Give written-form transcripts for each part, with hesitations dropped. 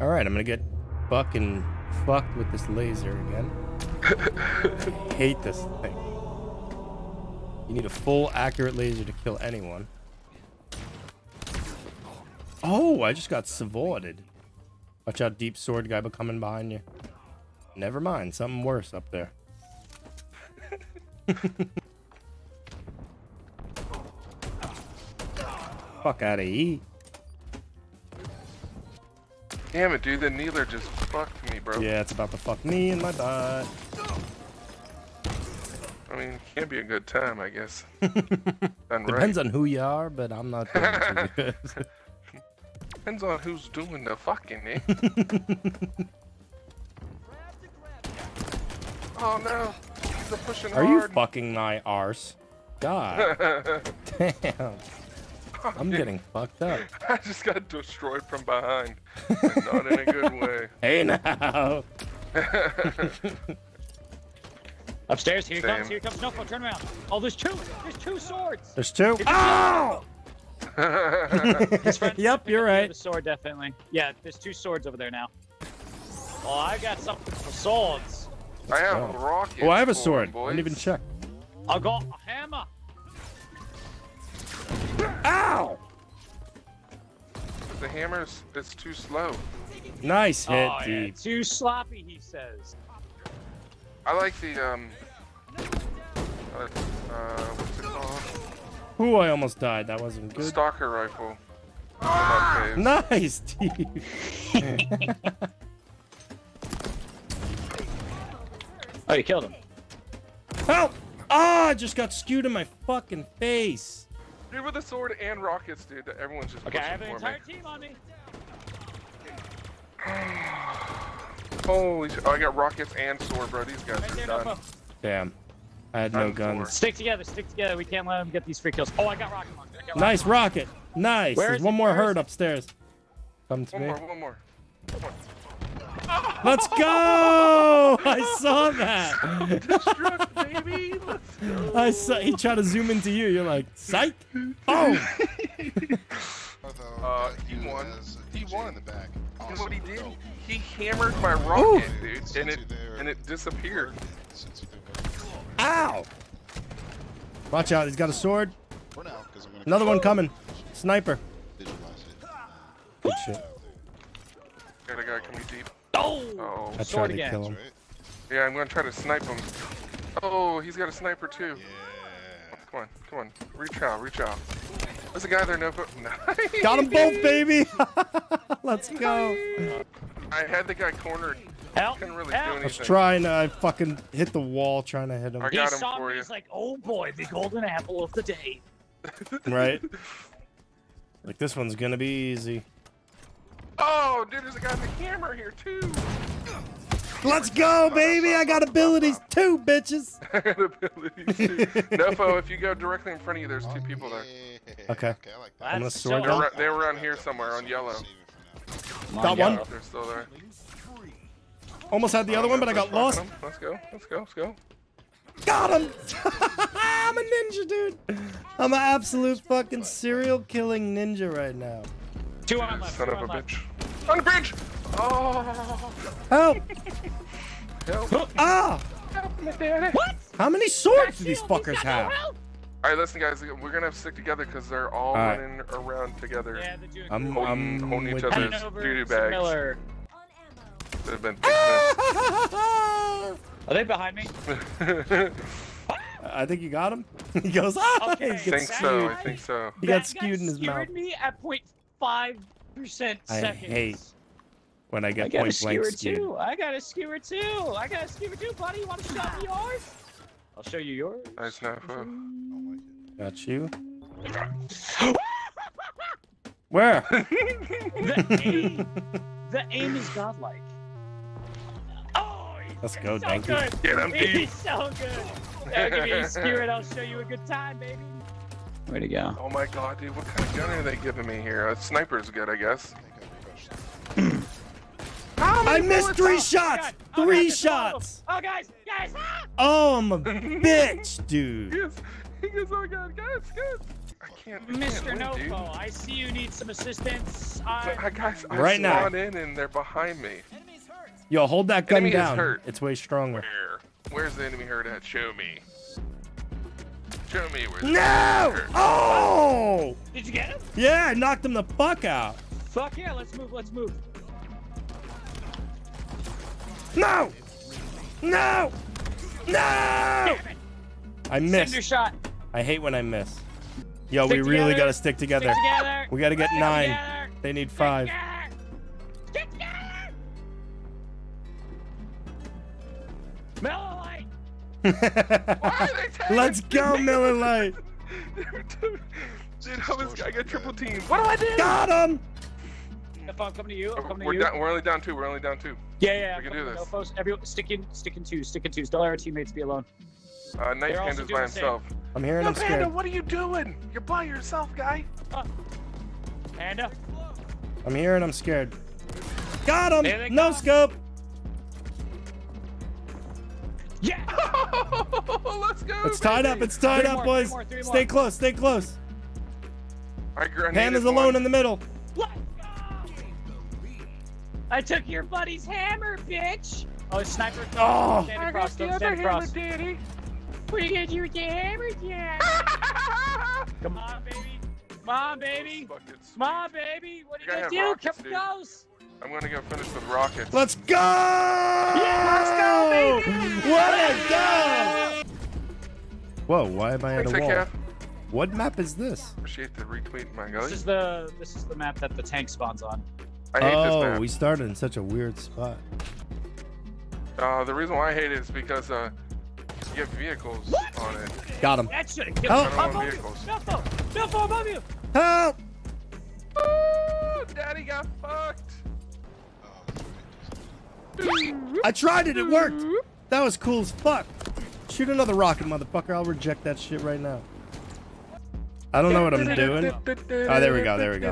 All right, I'm gonna get fucking fucked with this laser again. I hate this thing. You need a full accurate laser to kill anyone. Oh, I just got savorded. Watch out, deep sword guy coming behind you. Never mind, something worse up there. Fuck out of here. Damn it, dude, the kneeler just fucked me, bro. Yeah, it's about to fuck me in my butt. I mean, it can't be a good time, I guess. Depends on who you are, but I'm not doing too good. Depends on who's doing the fucking, eh? Oh no, he's pushing hard. Are you fucking my arse? God. Damn. I'm getting fucked up. I just got destroyed from behind. Not in a good way. Hey now. Upstairs, here he comes, here comes. No, turn around. Oh, there's two swords. There's two. Oh! Yep, you're right. The sword, definitely. Yeah, there's two swords over there now. Oh, I got something for swords. Let's go. A rocket. Oh, I have a sword. I didn't even check. I got a hammer. Ow! The hammer is too slow. Nice hit, dude. Yeah. Too sloppy, he says. I like the what's it called? Ooh, I almost died. That wasn't good. Stalker rifle. Ah! Nice, dude. Oh, you killed him. Help! Ah, oh, I just got skewed in my fucking face. Dude, with a sword and rockets, dude, that everyone's just pushing. Okay, I have an entire team on me. Holy shit. Oh, I got rockets and sword, bro. These guys are done. No, damn. I had no guns. Stick together. We can't let them get these free kills. Oh, I got rocket launcher. Nice rocket. Nice. There's one more herd upstairs. Come to me. One more. Let's go! I saw that. Self-destruct, baby. Let's go. I saw. He tried to zoom into you. You're like, psych. Oh. He won. In the back. Awesome. And what he did? He hammered my rocket, dude, and it disappeared. Ow! Watch out. He's got a sword. Another one coming. Sniper. Good shit. Got a guy coming deep. Oh, I tried to kill him. Yeah, I'm gonna try to snipe him. Oh, he's got a sniper too. Yeah. Come on. Reach out. There's a guy there, nice. Got them both, baby. Let's go. I had the guy cornered. Help. Couldn't really do anything. I was trying to fucking hit the wall, trying to hit him. I got him for you. He's like, oh boy, the golden apple of the day. Right. Like, this one's gonna be easy. Oh, dude, there's a guy in the camera here, too. Let's go, baby. I got abilities, too, bitches. I got abilities, too. Neffo, if you go directly in front of you, there's two people there. Okay, I like that. I'm going to sword them. They were on here somewhere, on yellow. Got one. They're still there. Almost had the other one, but I got lost. Let's go. Got him! I'm a ninja, dude. I'm an absolute fucking serial killing ninja right now. Two on left. Son of a bitch. On the bridge! Oh! Help! Help! Ah! Help, what? How many swords do these fuckers have? Alright, listen, guys. We're gonna have to stick together because they're all running around together. Yeah, they're doing holding each other's doo-doo bags. They've been Are they behind me? I think you got him. He goes, ah! Okay, I think so. He got skewed in his mouth. Me at point 5% seconds. I hate when I get point blank skewed. I got a skewer too, buddy. You want to show me yours? I'll show you yours. Nice enough. Got you. Where? the aim is godlike. Oh, let's go, thank you. Get him, he's so good. I'll give you a skewer and I'll show you a good time, baby. Way to go. Oh my god, dude, what kind of gun are they giving me here? A sniper's good, I guess. I missed three shots! Oh, three shots! Oh, guys! Ah! Oh, I'm a bitch, dude. He goes, oh god, guys, Mr. Nofo, I see you need some assistance. Guys, I spawned in and they're behind me. Yo, hold that gun down. It's way stronger. Where's the enemy hurt at? Show me. Show me where the enemy hurt. Oh! Did you get him? Yeah, I knocked him the fuck out. Fuck yeah, let's move, let's move. No! No! No! I missed. Your shot. I hate when I miss. Yo, we really gotta stick together. We gotta get 9. Together. They need 5. Stick together. Miller Lite. Let's go, Miller Lite. Dude, I got triple teamed. What do I do? Got him. If I'm coming to you, I'm coming to you. We're only down 2. We're only down 2. Yeah. We can do this. Nofos. Everyone, stick in twos. Don't let our teammates be alone. Night Panda's by himself. I'm hearing him scared. Panda, what are you doing? You're by yourself, guy. Panda. I'm hearing him scared. Got him. No scope. Yeah. Let's go. It's tied up. It's tied up, boys. Stay close. Stay close. Panda's alone in the middle. What? I took your buddy's hammer, bitch! Oh, sniper! Oh! Stand across, stand across. Daddy. What are you gonna do with the hammer, Dad? Come on, baby! Come on, baby! Come on, baby! What are you gonna do? Rockets, come close! I'm gonna go finish with rockets. Let's go! Yeah, let's go, baby! What a go! Whoa! Why am I at a wall? What map is this? Appreciate the retweet, my guy. This is the map that the tank spawns on. I hate this map. We started in such a weird spot. The reason why I hate it is because you have vehicles on it. Got him. That should have killed him. Above you. Nofo. Nofo above you. Help. Ooh, daddy got fucked. I tried it. It worked. That was cool as fuck. Shoot another rocket, motherfucker. I'll reject that shit right now. I don't know what I'm doing. Oh, there we go. There we go.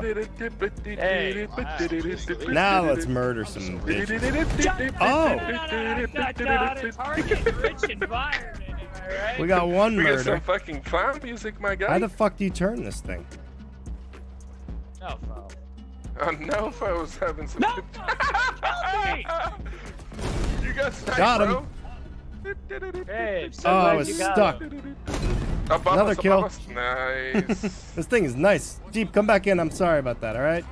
Hey, wow. Now let's murder some bitches. Oh! We got one murder. We got some fucking clown music, my guy. How the fuck do you turn this thing? Nofo. Nofo was having some. Nofo! You got stuck, bro. Hey, oh, I was stuck. Another kill. Nice. This thing is nice. Jeep, come back in. I'm sorry about that, all right?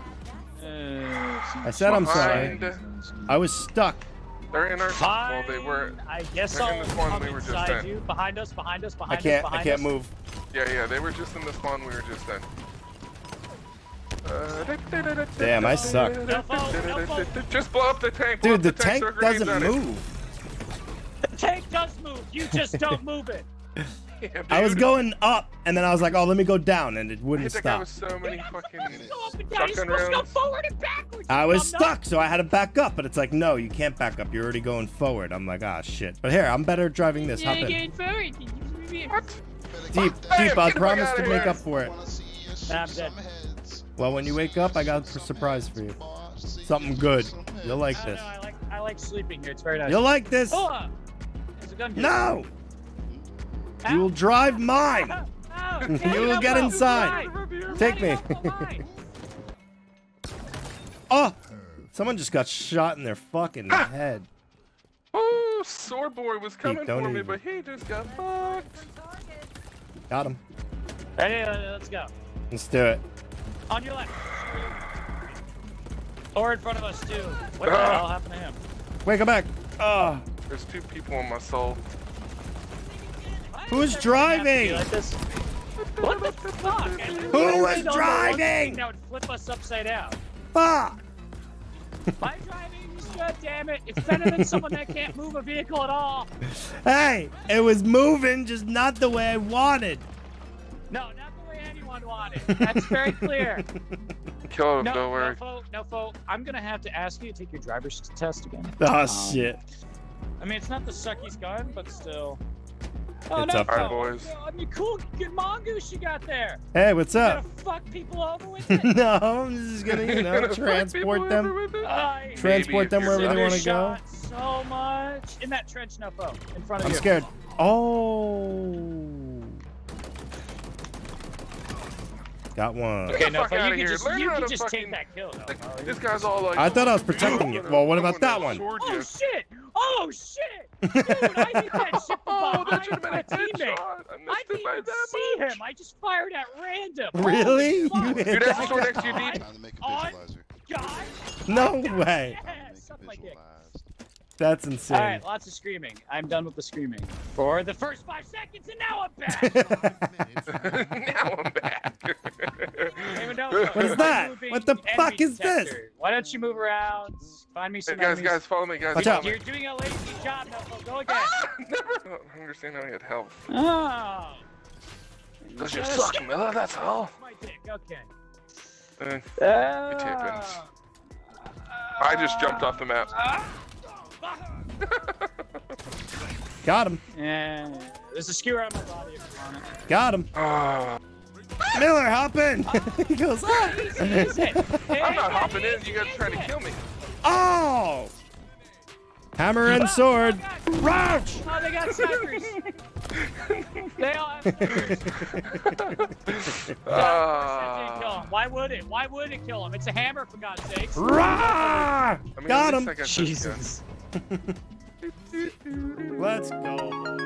I said I'm sorry. I was stuck. They're in our... Well, they were... I guess I'll come inside you. Behind us, behind us, behind us, behind us. I can't move. Yeah, they were just in the spawn we were just in. Damn, I suck. Just blow up the tank. Dude, the tank doesn't move. The tank does move. You just don't move it. Yeah, I was going up, and then I was like, "Oh, let me go down," and it wouldn't stop. I was stuck, so I had to back up, but it's like, "No, you can't back up. You're already going forward." I'm like, "Ah, shit!" But here, I'm better at driving this. Hop in. What? Deep. I promise to make up for it. Well, when you wake up, I got a surprise for you. Something good. You'll like this. I like sleeping here. It's very nice. You'll like this. No. You will drive mine. You will get inside. Take me. Oh, someone just got shot in their fucking head. Oh, Sore Boy was coming for me, but he just got fucked. Got him. Hey, let's go. Let's do it. On your left. Or in front of us, too. What the hell happened to him? Wait, come back. Oh. There's 2 people in my soul. Who's driving? Like what the fuck? Who is driving? That would flip us upside down. Fuck! My driving's good, damn it. It's better than someone that can't move a vehicle at all. Hey, it was moving, just not the way I wanted. No, not the way anyone wanted. That's very clear. Kill him, don't worry. Nofo, I'm gonna have to ask you to take your driver's test again. Oh shit. I mean, it's not the sucky's gun, but still. Oh, it's up, boys. I mean, cool, good mongoose you got there. Hey, what's up? You gonna fuck people over with it? No, I'm just gonna, you know, transport them. Transport them wherever they want to go. So much in that trench, Nofo, in front of you. I'm scared. Oh. Got one. Okay, now you can just take that kill. This guy's all like. I thought I was protecting you. Well, what about that one? Oh shit! Oh shit! Dude, I hit that shit from behind my teammate. I didn't see him. I just fired at random. Really? You hit that sword next to you, dude. On God. No way. Suck my dick. That's insane. All right, lots of screaming. I'm done with the screaming for the first 5 seconds, and now I'm back. Now I'm back. What is that? What the fuck is this? Why don't you move around? Find me some enemies. Guys, follow me, guys. Watch out. You're doing a lazy job. Helpful. Go again. I understand how he had help. Oh. Because you suck, Miller. That's all. My dick. Okay. It happens. I just jumped off the map. Got him. And there's a skewer on my body if you want it. Got him. Miller, hop in. He goes, ah. I'm not hopping in. You guys trying to kill me. Oh. Hammer and sword. Rouch. Oh, they got snipers. They all have snipers. Why would it? Why would it kill him? It's a hammer, for God's sake. Got him. Jesus. Let's go.